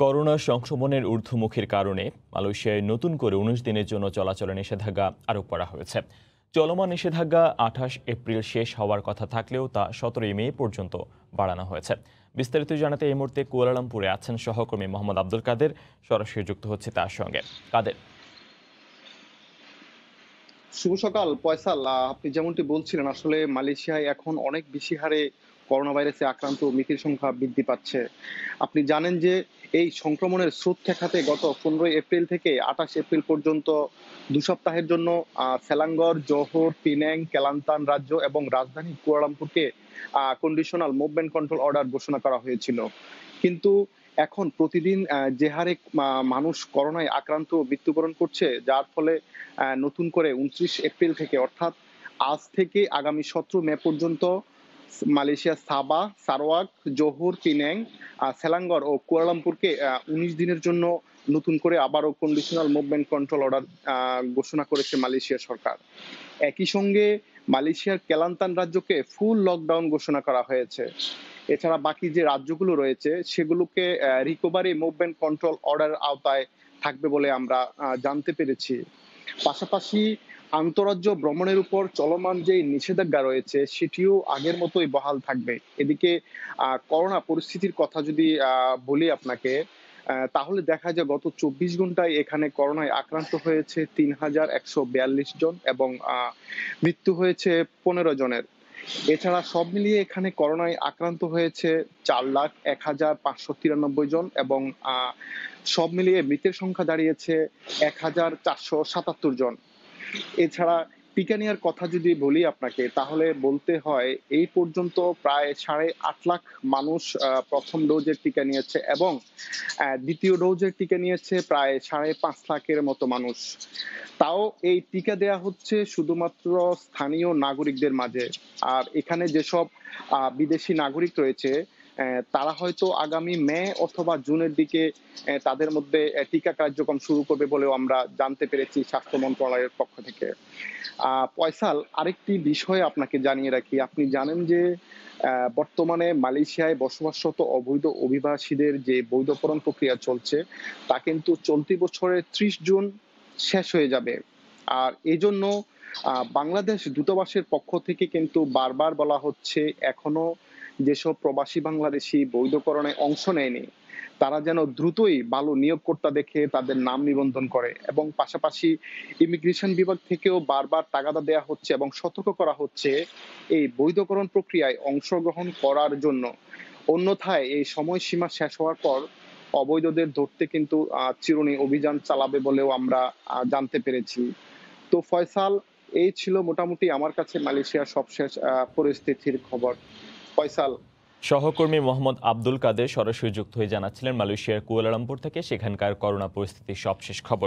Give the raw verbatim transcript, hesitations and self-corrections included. Corona সংক্রমণের ঊর্ধ্বমুখীর কারণে মালয়েশিয়ায় নতুন করে উনিশ দিনের জন্য চলাচলে নিষেধাজ্ঞা আরোপ করা হয়েছে। চলমান নিষেধাজ্ঞা আঠাশ এপ্রিল শেষ হওয়ার কথা থাকলেও তা সতেরোই মে পর্যন্ত বাড়ানো হয়েছে। বিস্তারিত জানাতে এই মুহূর্তে কুয়ালালামপুরে আছেন সহকর্মী মোহাম্মদ আব্দুল কাদের, সরাসরি যুক্ত হচ্ছে তার সঙ্গে। কাদের, শুভ সকাল। পয়সাল, আপনি যেমনটি বলছিলেন, আসলে মালয়েশিয়ায় এখন অনেক বেশি হারে করোনা ভাইরাসে আক্রান্ত মৃতের সংখ্যা বৃদ্ধি পাচ্ছে। আপনি জানেন যে এই সংক্রমণের স্রোত ঠেকাতে গত পনেরোই এপ্রিল থেকে আঠাশ এপ্রিল পর্যন্ত দু সপ্তাহের জন্য সেলাঙ্গর, জোহর, পিনাং, কেলান্তান রাজ্য এবং রাজধানী কুয়ালালামপুরকে কন্ডিশনাল মুভমেন্ট কন্ট্রোল অর্ডার ঘোষণা করা হয়েছিল। কিন্তু এখন প্রতিদিন যে হারে মানুষ করোনায় আক্রান্ত মৃত্যুবরণ করছে, যার ফলে নতুন করে উনত্রিশ এপ্রিল থেকে অর্থাৎ আজ থেকে আগামী সতেরো মে পর্যন্ত মালয়েশিয়া সাবা, সারওয়াক, জোহর, পিনাং, সেলাঙ্গর ও কুয়ালালামপুরকে উনিশ দিনের জন্য নতুন করে আবারও কন্ডিশনাল মুভমেন্ট কন্ট্রোল অর্ডার ঘোষণা করেছে মালয়েশিয়া সরকার। একই সঙ্গে মালয়েশিয়ার কেলান্তান রাজ্যকে ফুল লকডাউন ঘোষণা করা হয়েছে। এছাড়া বাকি যে রাজ্যগুলো রয়েছে সেগুলোকে রিকভারি মুভমেন্ট কন্ট্রোল অর্ডার আওতায় থাকবে বলে আমরা জানতে পেরেছি। পাশাপাশি আন্তঃরাজ্য ভ্রমণের উপর চলমান যে নিষেধাজ্ঞা রয়েছে সেটিও আগের মতোই বহাল থাকবে। এদিকে করোনা পরিস্থিতির কথা যদি বলি আপনাকে, তাহলে দেখা যায় গত চব্বিশ ঘন্টায় এখানে করোনায় আক্রান্ত হয়েছে তিন হাজার একশো বিয়াল্লিশ জন এবং মৃত্যু হয়েছে পনেরো জনের। এছাড়া সব মিলিয়ে এখানে করোনায় আক্রান্ত হয়েছে চার লাখ এক হাজার পাঁচশো তিরানব্বই জন এবং সব মিলিয়ে মৃতের সংখ্যা দাঁড়িয়েছে এক হাজার চারশো সাতাত্তর জন। এছাড়া টিকা নেওয়ার কথা যদি বলি আপনাকে, তাহলে বলতে হয় এই পর্যন্ত প্রায় সাড়ে আট লাখ মানুষ প্রথম ডোজের টিকা নিয়েছে এবং দ্বিতীয় ডোজের টিকা নিয়েছে প্রায় সাড়ে পাঁচ লাখের মতো মানুষ। তাও এই টিকা দেয়া হচ্ছে শুধুমাত্র স্থানীয় নাগরিকদের মাঝে। আর এখানে যেসব বিদেশি নাগরিক রয়েছে তারা হয়তো আগামী মে অথবা জুনের দিকে তাদের মধ্যে টিকা কার্যক্রম শুরু করবে বলেও আমরা জানতে পেরেছি স্বাস্থ্য মন্ত্রণালয়ের পক্ষ থেকে। আহ পয়সাল, আরেকটি বিষয় আপনাকে জানিয়ে রাখি। আপনি জানেন যে বর্তমানে মালয়েশিয়ায় বসবাসরত অবৈধ অভিবাসীদের যে বৈধকরণ প্রক্রিয়া চলছে তা কিন্তু চলতি বছরের ত্রিশ জুন শেষ হয়ে যাবে। আর এজন্য বাংলাদেশ দূতাবাসের পক্ষ থেকে কিন্তু বারবার বলা হচ্ছে এখনো যেসব প্রবাসী বাংলাদেশি বৈধকরণে অংশ নেয়নি তারা যেন দ্রুতই ভালো নিয়োগকর্তা দেখে তাদের নাম নিবন্ধন করে এবং পাশাপাশি ইমিগ্রেশন বিভাগ থেকেও বারবার তাগাদা দেয়া হচ্ছে এবং সতর্ক করা হচ্ছে এই বৈধকরণ প্রক্রিয়ায় অংশগ্রহণ করার জন্য। অন্যথায় এই সময়সীমা শেষ হওয়ার পর অবৈধদের ধরতে কিন্তু চিরুনি অভিযান চালাবে বলেও আমরা জানতে পেরেছি। তো ফয়সাল, এই ছিল মোটামুটি আমার কাছে মালয়েশিয়ার সবশেষ পরিস্থিতির খবর। ফয়সাল, সহকর্মী মোহাম্মদ আব্দুল কাদের সরাসরি যুক্ত হয়ে জানাচ্ছিলেন মালয়েশিয়ার কুয়ালালামপুর থেকে সেখানকার করোনা পরিস্থিতির সবশেষ খবর।